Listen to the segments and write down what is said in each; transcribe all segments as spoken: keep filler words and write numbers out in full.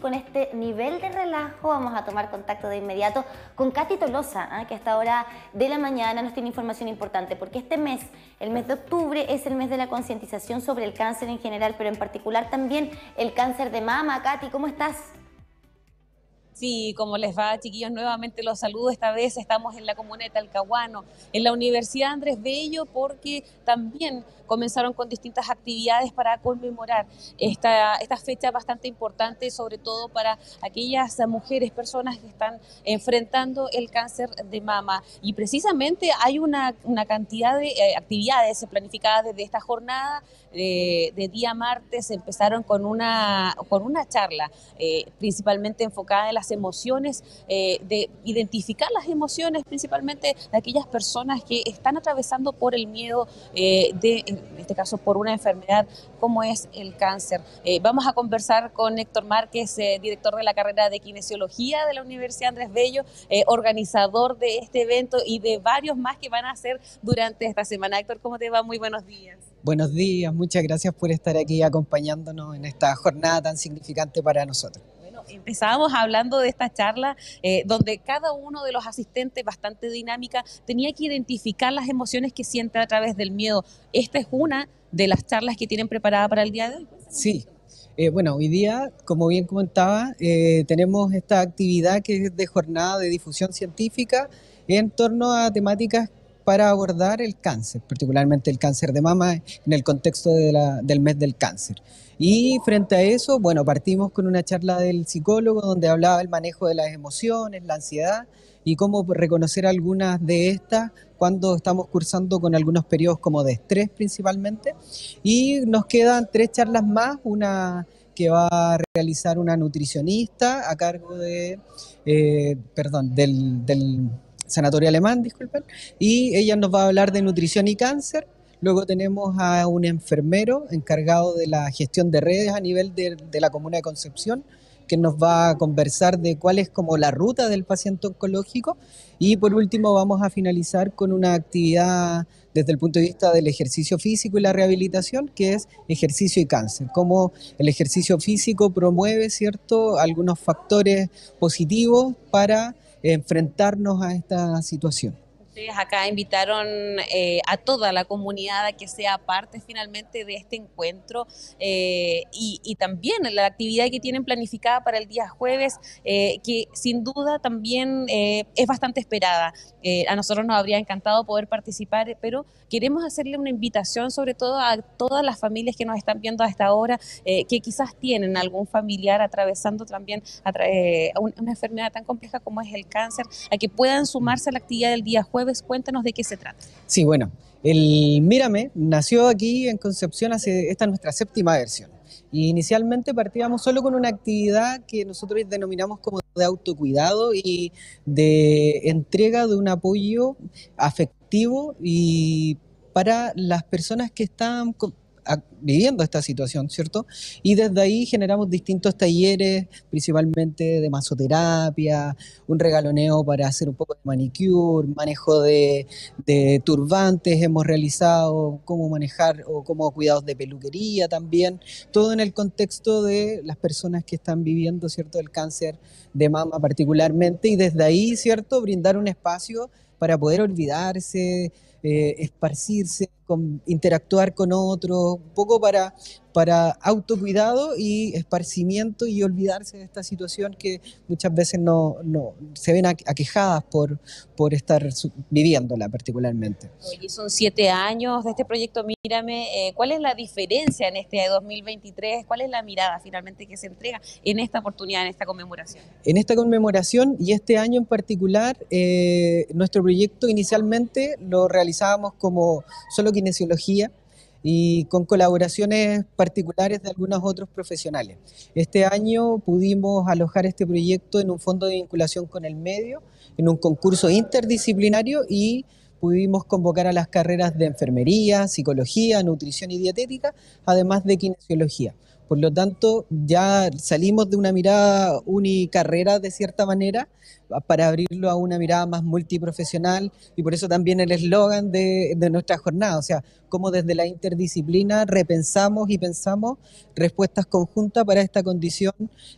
con este nivel de relajo vamos a tomar contacto de inmediato con Katy Tolosa, ¿eh? que a esta hora de la mañana nos tiene información importante, porque este mes, el mes de octubre, es el mes de la concientización sobre el cáncer en general, pero en particular también el cáncer de mama. Katy, ¿cómo estás? Sí, ¿cómo les va, chiquillos? Nuevamente los saludo. Esta vez estamos en la comuna de Talcahuano, en la Universidad Andrés Bello, porque también comenzaron con distintas actividades para conmemorar esta, esta fecha bastante importante, sobre todo para aquellas mujeres, personas que están enfrentando el cáncer de mama. Y precisamente hay una, una cantidad de eh, actividades planificadas desde esta jornada. Eh, de día martes empezaron con una, con una charla, eh, principalmente enfocada en las emociones, eh, de identificar las emociones, principalmente de aquellas personas que están atravesando por el miedo eh, de... en este caso por una enfermedad como es el cáncer. Eh, vamos a conversar con Héctor Márquez, eh, director de la carrera de kinesiología de la Universidad Andrés Bello, eh, organizador de este evento y de varios más que van a hacer durante esta semana. Héctor, ¿cómo te va? Muy buenos días. Buenos días, muchas gracias por estar aquí acompañándonos en esta jornada tan significante para nosotros. Empezábamos hablando de esta charla eh, donde cada uno de los asistentes, bastante dinámica, tenía que identificar las emociones que siente a través del miedo. Esta es una de las charlas que tienen preparada para el día de hoy. Sí, eh, bueno, hoy día, como bien comentaba, eh, tenemos esta actividad que es de jornada de difusión científica en torno a temáticas para abordar el cáncer, particularmente el cáncer de mama en el contexto de la, del mes del cáncer. Y frente a eso, bueno, partimos con una charla del psicólogo donde hablaba del manejo de las emociones, la ansiedad y cómo reconocer algunas de estas cuando estamos cursando con algunos periodos como de estrés principalmente. Y nos quedan tres charlas más, una que va a realizar una nutricionista a cargo de, eh, perdón, del... del Sanatorio Alemán, disculpen, y ella nos va a hablar de nutrición y cáncer. Luego tenemos a un enfermero encargado de la gestión de redes a nivel de, de la comuna de Concepción, que nos va a conversar de cuál es como la ruta del paciente oncológico. Y por último vamos a finalizar con una actividad desde el punto de vista del ejercicio físico y la rehabilitación, que es ejercicio y cáncer, cómo el ejercicio físico promueve, ¿cierto?, algunos factores positivos para enfrentarnos a esta situación. Ustedes acá invitaron eh, a toda la comunidad a que sea parte finalmente de este encuentro eh, y, y también la actividad que tienen planificada para el día jueves, eh, que sin duda también eh, es bastante esperada. Eh, a nosotros nos habría encantado poder participar, pero queremos hacerle una invitación sobre todo a todas las familias que nos están viendo hasta ahora, eh, que quizás tienen algún familiar atravesando también atra eh, una enfermedad tan compleja como es el cáncer, a que puedan sumarse a la actividad del día jueves. Cuéntanos de qué se trata. Sí, bueno, el Mírame nació aquí en Concepción, hace, esta es nuestra séptima versión. Y inicialmente partíamos solo con una actividad que nosotros denominamos como de autocuidado y de entrega de un apoyo afectivo y para las personas que están con, viviendo esta situación, ¿cierto? Y desde ahí generamos distintos talleres, principalmente de masoterapia, un regaloneo para hacer un poco de manicure, manejo de, de turbantes, hemos realizado cómo manejar o cómo cuidados de peluquería también, todo en el contexto de las personas que están viviendo, ¿cierto?, el cáncer de mama particularmente, y desde ahí, ¿cierto?, brindar un espacio para poder olvidarse, eh, esparcirse, con, interactuar con otros, un poco para, para autocuidado y esparcimiento y olvidarse de esta situación que muchas veces no, no se ven aquejadas por, por estar viviéndola particularmente. Hoy son siete años de este proyecto Mírame. Eh, ¿Cuál es la diferencia en este dos mil veintitrés? ¿Cuál es la mirada finalmente que se entrega en esta oportunidad, en esta conmemoración? En esta conmemoración y este año en particular, eh, nuestro proyecto inicialmente lo realizábamos como solo kinesiología y con colaboraciones particulares de algunos otros profesionales. Este año pudimos alojar este proyecto en un fondo de vinculación con el medio, en un concurso interdisciplinario y pudimos convocar a las carreras de enfermería, psicología, nutrición y dietética, además de kinesiología. Por lo tanto, ya salimos de una mirada unicarrera de cierta manera para abrirlo a una mirada más multiprofesional, y por eso también el eslogan de, de nuestra jornada, o sea, cómo desde la interdisciplina repensamos y pensamos respuestas conjuntas para esta condición,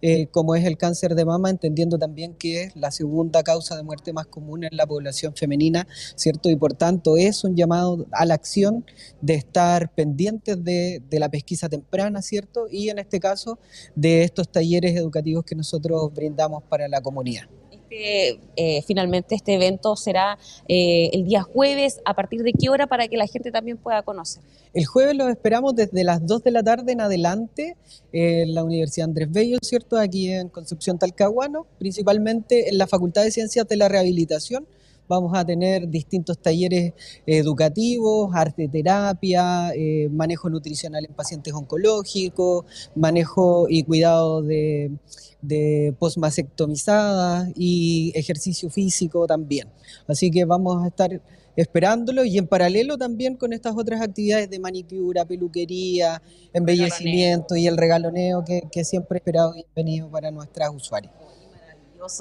eh, como es el cáncer de mama, entendiendo también que es la segunda causa de muerte más común en la población femenina, ¿cierto? Y por tanto es un llamado a la acción de estar pendientes de, de la pesquisa temprana, ¿cierto? Y en este caso, de estos talleres educativos que nosotros brindamos para la comunidad. Este, eh, finalmente este evento será eh, el día jueves, ¿a partir de qué hora para que la gente también pueda conocer? El jueves los esperamos desde las dos de la tarde en adelante, en la Universidad Andrés Bello, ¿cierto? Aquí en Concepción, Talcahuano, principalmente en la Facultad de Ciencias de la Rehabilitación. Vamos a tener distintos talleres educativos, arte terapia, eh, manejo nutricional en pacientes oncológicos, manejo y cuidado de, de posmasectomizadas y ejercicio físico también. Así que vamos a estar esperándolo, y en paralelo también con estas otras actividades de manicura, peluquería, embellecimiento regaloneo. y el regaloneo que, que siempre he esperado y bienvenido para nuestras usuarias.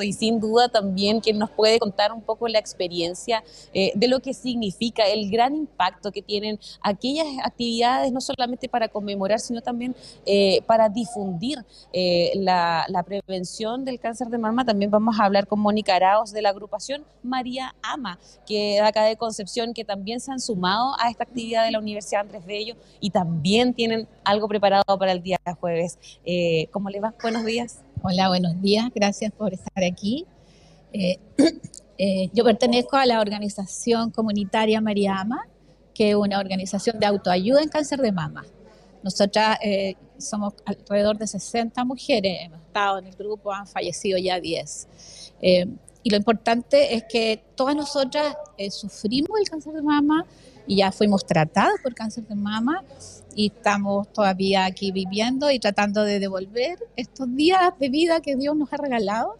Y sin duda también quien nos puede contar un poco la experiencia eh, de lo que significa el gran impacto que tienen aquellas actividades, no solamente para conmemorar, sino también eh, para difundir eh, la, la prevención del cáncer de mama. También vamos a hablar con Mónica Araos de la agrupación Mariama, que acá de Concepción, que también se han sumado a esta actividad de la Universidad Andrés Bello y también tienen algo preparado para el día jueves. Eh, ¿Cómo les va? Buenos días. Hola, buenos días, gracias por estar aquí. Eh, eh, yo pertenezco a la organización comunitaria Mariama, que es una organización de autoayuda en cáncer de mama. Nosotras eh, somos alrededor de sesenta mujeres, hemos estado en el grupo, han fallecido ya diez. Eh, y lo importante es que todas nosotras eh, sufrimos el cáncer de mama y ya fuimos tratadas por cáncer de mama, y estamos todavía aquí viviendo y tratando de devolver estos días de vida que Dios nos ha regalado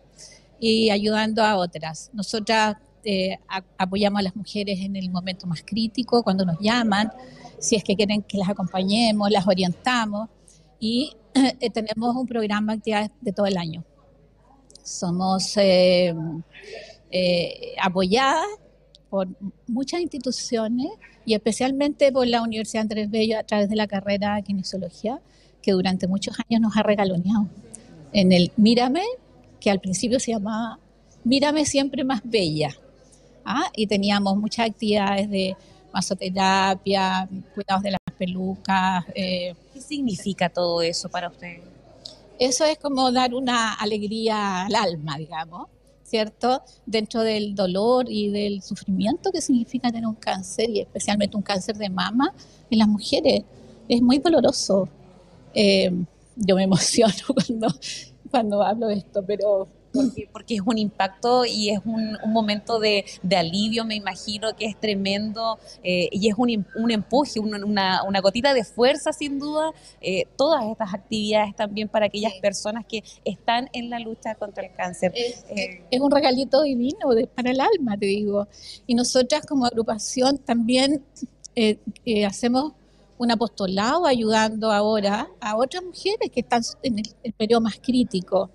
y ayudando a otras. Nosotras eh, a, apoyamos a las mujeres en el momento más crítico, cuando nos llaman, si es que quieren que las acompañemos, las orientamos, y eh, tenemos un programa de actividades de todo el año. Somos eh, eh, apoyadas por muchas instituciones, y especialmente por la Universidad Andrés Bello a través de la carrera de kinesiología, que durante muchos años nos ha regaloneado. En el Mírame, que al principio se llamaba Mírame Siempre Más Bella, ¿ah? Y teníamos muchas actividades de masoterapia, cuidados de las pelucas. Eh. ¿Qué significa todo eso para usted? Eso es como dar una alegría al alma, digamos, ¿cierto? Dentro del dolor y del sufrimiento que significa tener un cáncer, y especialmente un cáncer de mama en las mujeres. Es muy doloroso. Eh, yo me emociono cuando, cuando hablo de esto, pero... Porque, porque es un impacto y es un, un momento de, de alivio, me imagino que es tremendo, eh, y es un, un empuje, un, una, una gotita de fuerza sin duda, eh, todas estas actividades también para aquellas sí. personas que están en la lucha contra el cáncer. Es, eh, es un regalito divino de, para el alma, te digo. Y nosotras como agrupación también eh, eh, hacemos un apostolado ayudando ahora a otras mujeres que están en el, el periodo más crítico.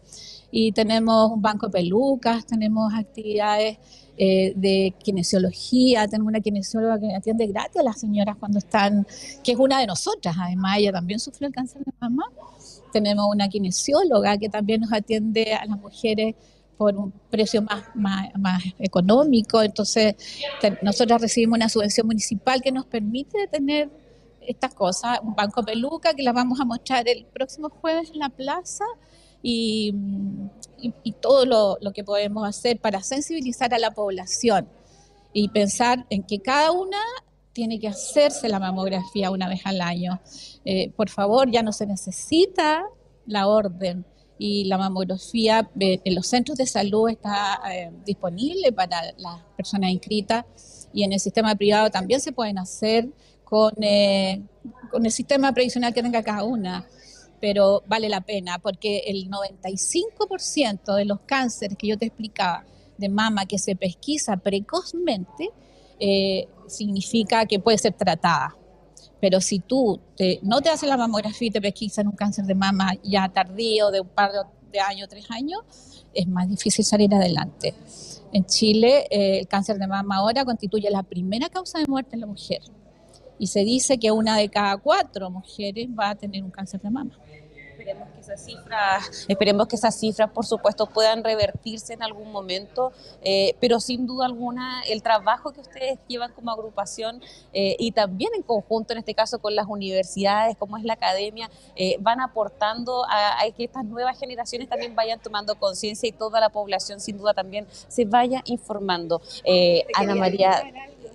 Y tenemos un banco de pelucas, tenemos actividades eh, de kinesiología, tenemos una kinesióloga que atiende gratis a las señoras cuando están, que es una de nosotras, además ella también sufrió el cáncer de mama. Tenemos una kinesióloga que también nos atiende a las mujeres por un precio más, más, más económico, entonces te, nosotras recibimos una subvención municipal que nos permite tener estas cosas, un banco de pelucas que las vamos a mostrar el próximo jueves en la plaza. Y, y, y todo lo, lo que podemos hacer para sensibilizar a la población y pensar en que cada una tiene que hacerse la mamografía una vez al año. Eh, por favor, ya no se necesita la orden, y la mamografía en los centros de salud está eh, disponible para las personas inscritas, y en el sistema privado también se pueden hacer con, eh, con el sistema previsional que tenga cada una. Pero vale la pena, porque el noventa y cinco por ciento de los cánceres que yo te explicaba de mama que se pesquisa precozmente, eh, significa que puede ser tratada. Pero si tú te, no te haces la mamografía y te pesquisas un cáncer de mama ya tardío, de un par de años, tres años, es más difícil salir adelante. En Chile, eh, el cáncer de mama ahora constituye la primera causa de muerte en la mujer. Y se dice que una de cada cuatro mujeres va a tener un cáncer de mama. Esperemos que esas cifras, esperemos que esas cifras, por supuesto, puedan revertirse en algún momento, eh, pero sin duda alguna el trabajo que ustedes llevan como agrupación eh, y también en conjunto, en este caso con las universidades, como es la academia, eh, van aportando a, a que estas nuevas generaciones también vayan tomando conciencia y toda la población sin duda también se vaya informando. Eh, Ana María...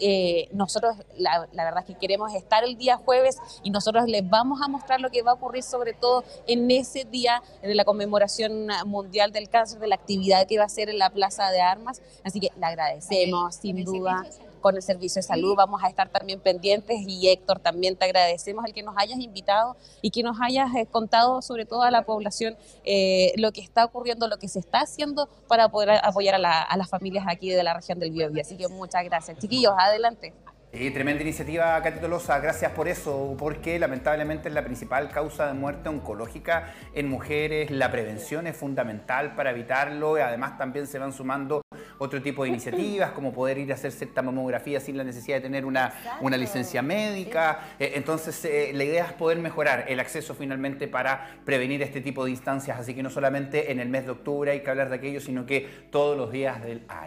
Eh, nosotros la, la verdad es que queremos estar el día jueves y nosotros les vamos a mostrar lo que va a ocurrir, sobre todo en ese día de la conmemoración mundial del cáncer, de la actividad que va a ser en la Plaza de Armas, así que le agradecemos sin duda. Con el Servicio de Salud vamos a estar también pendientes, y Héctor, también te agradecemos el que nos hayas invitado y que nos hayas contado sobre todo a la población eh, lo que está ocurriendo, lo que se está haciendo para poder apoyar a, la, a las familias aquí de la región del Biobío. Así que muchas gracias. Chiquillos, adelante. Sí, tremenda iniciativa, Katy Tolosa, gracias por eso, porque lamentablemente es la principal causa de muerte oncológica en mujeres. La prevención es fundamental para evitarlo, y además también se van sumando otro tipo de iniciativas, como poder ir a hacer cierta mamografía sin la necesidad de tener una, una licencia médica. Entonces, eh, la idea es poder mejorar el acceso finalmente para prevenir este tipo de instancias. Así que no solamente en el mes de octubre hay que hablar de aquello, sino que todos los días del año.